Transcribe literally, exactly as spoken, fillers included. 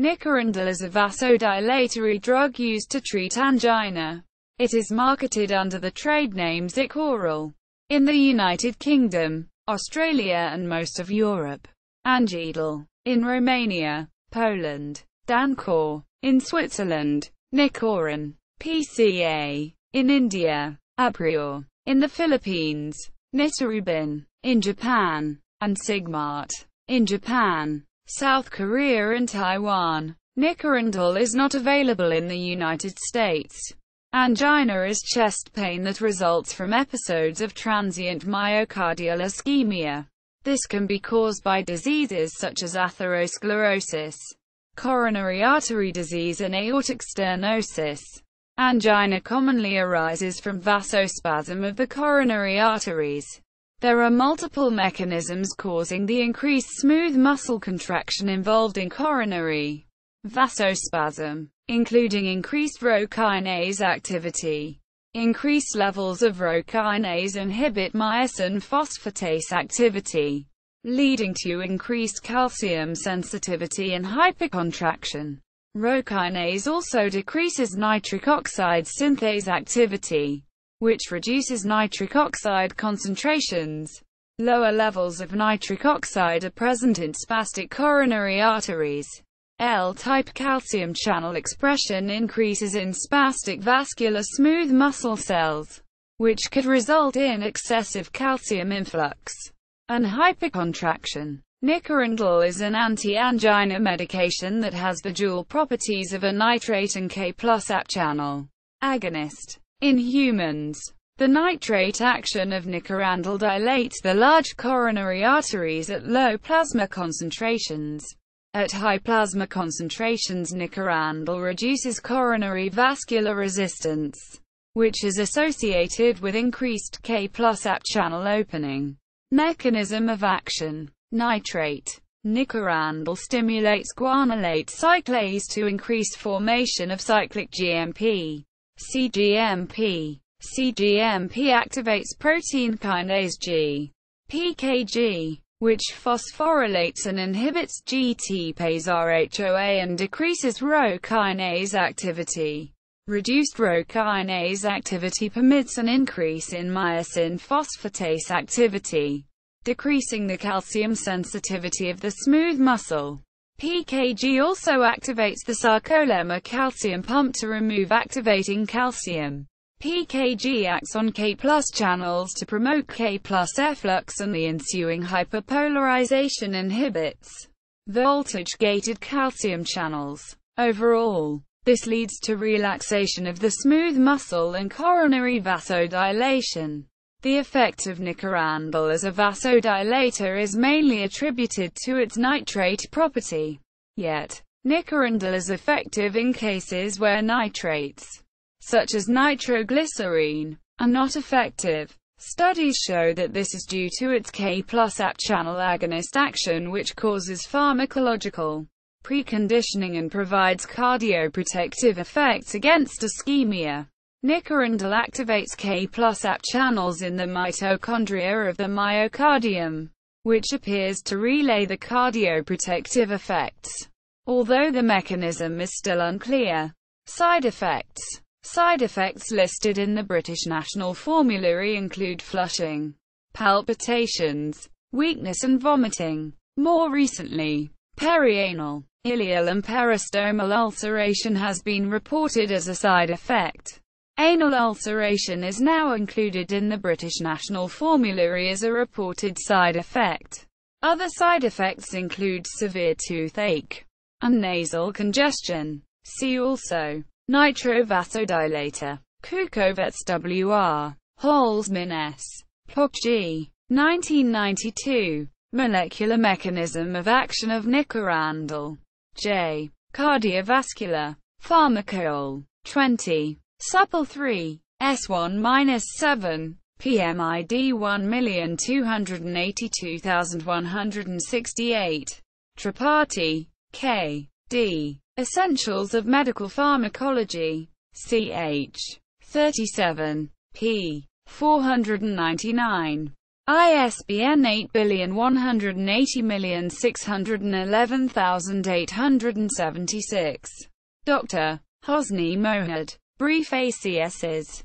Nicorandil is a vasodilatory drug used to treat angina. It is marketed under the trade names Ikorel in the United Kingdom, Australia and most of Europe, Angedil in Romania, Poland, Dancor in Switzerland, Nicorin, P C A in India, Aprior in the Philippines, Nitorubin in Japan, and Sigmart in Japan, South Korea and Taiwan. Nicorandil is not available in the United States. Angina is chest pain that results from episodes of transient myocardial ischemia. This can be caused by diseases such as atherosclerosis, coronary artery disease and aortic stenosis. Angina commonly arises from vasospasm of the coronary arteries. There are multiple mechanisms causing the increased smooth muscle contraction involved in coronary vasospasm, including increased Rho-kinase activity. Increased levels of Rho-kinase inhibit myosin phosphatase activity, leading to increased calcium sensitivity and hypercontraction. Rho-kinase also decreases nitric oxide synthase activity, which reduces nitric oxide concentrations. Lower levels of nitric oxide are present in spastic coronary arteries. L-type calcium channel expression increases in spastic vascular smooth muscle cells, which could result in excessive calcium influx and hypercontraction. Nicorandil is an anti-angina medication that has the dual properties of a nitrate and K plus A P channel agonist. In humans, the nitrate action of Nicorandil dilates the large coronary arteries at low plasma concentrations. At high plasma concentrations, Nicorandil reduces coronary vascular resistance, which is associated with increased K plus A P channel opening. Mechanism of action. Nitrate. Nicorandil stimulates guanylate cyclase to increase formation of cyclic G M P. C G M P. C G M P activates protein kinase G, P K G, which phosphorylates and inhibits G T Pase RhoA and decreases Rho-kinase activity. Reduced Rho-kinase activity permits an increase in myosin phosphatase activity, decreasing the calcium sensitivity of the smooth muscle. P K G also activates the sarcolemma calcium pump to remove activating calcium. P K G acts on K plus channels to promote K plus efflux, and the ensuing hyperpolarization inhibits voltage-gated calcium channels. Overall, this leads to relaxation of the smooth muscle and coronary vasodilation. The effect of Nicorandil as a vasodilator is mainly attributed to its nitrate property. Yet, Nicorandil is effective in cases where nitrates, such as nitroglycerine, are not effective. Studies show that this is due to its K plus A P channel agonist action, which causes pharmacological preconditioning and provides cardioprotective effects against ischemia. Nicorandil activates K plus A P channels in the mitochondria of the myocardium, which appears to relay the cardioprotective effects. Although the mechanism is still unclear. Side effects. Side effects listed in the British National Formulary include flushing, palpitations, weakness and vomiting. More recently, perianal, ileal and peristomal ulceration has been reported as a side effect. Anal ulceration is now included in the British National Formulary as a reported side effect. Other side effects include severe toothache and nasal congestion. See also. Nitrovasodilator, Kukovitz W R, Holzman S, Poc G, nineteen ninety-two, Molecular Mechanism of Action of Nicorandil, J, Cardiovascular, Pharmacol, twenty, Supple three, S one dash seven, P M I D one million two hundred eighty-two thousand one hundred sixty-eight, Tripathi, K, D. Essentials of Medical Pharmacology, C H thirty-seven, p. four hundred ninety-nine. I S B N eight billion one hundred eighty million six hundred eleven thousand eight hundred seventy-six. Doctor Hosni Mohad. Brief A C Ss.